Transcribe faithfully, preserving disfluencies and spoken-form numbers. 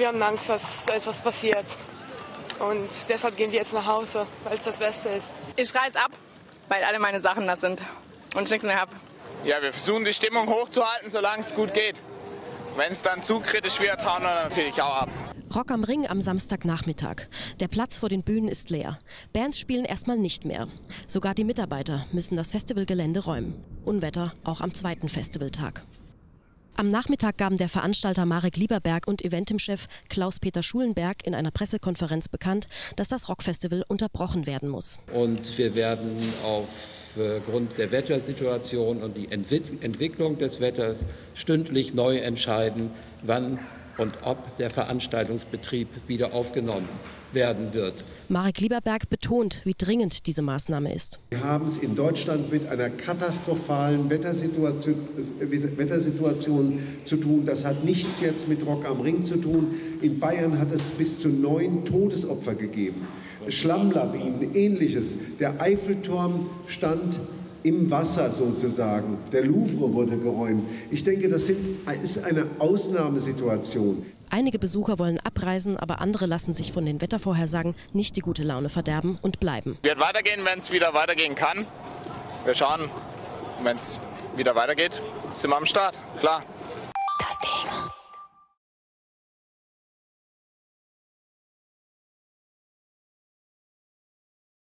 Wir haben Angst, dass etwas passiert. Und deshalb gehen wir jetzt nach Hause, weil es das Beste ist. Ich reiß ab, weil alle meine Sachen nass sind und ich nichts mehr habe. Ja, wir versuchen die Stimmung hochzuhalten, solange es gut geht. Wenn es dann zu kritisch wird, hauen wir natürlich auch ab. Rock am Ring am Samstagnachmittag. Der Platz vor den Bühnen ist leer. Bands spielen erstmal nicht mehr. Sogar die Mitarbeiter müssen das Festivalgelände räumen. Unwetter auch am zweiten Festivaltag. Am Nachmittag gaben der Veranstalter Marek Lieberberg und Eventim-Chef Klaus-Peter Schulenberg in einer Pressekonferenz bekannt, dass das Rockfestival unterbrochen werden muss. Und wir werden aufgrund der Wettersituation und die Entwicklung des Wetters stündlich neu entscheiden, wann und ob der Veranstaltungsbetrieb wieder aufgenommen werden wird. Marek Lieberberg betont, wie dringend diese Maßnahme ist. Wir haben es in Deutschland mit einer katastrophalen Wettersituation, Wettersituation zu tun. Das hat nichts jetzt mit Rock am Ring zu tun. In Bayern hat es bis zu neun Todesopfer gegeben. Schlammlawinen, Ähnliches. Der Eiffelturm stand im Wasser sozusagen. Der Louvre wurde geräumt. Ich denke, das ist eine Ausnahmesituation. Einige Besucher wollen abreisen, aber andere lassen sich von den Wettervorhersagen nicht die gute Laune verderben und bleiben. Wird weitergehen, wenn es wieder weitergehen kann. Wir schauen, wenn es wieder weitergeht, sind wir am Start, klar.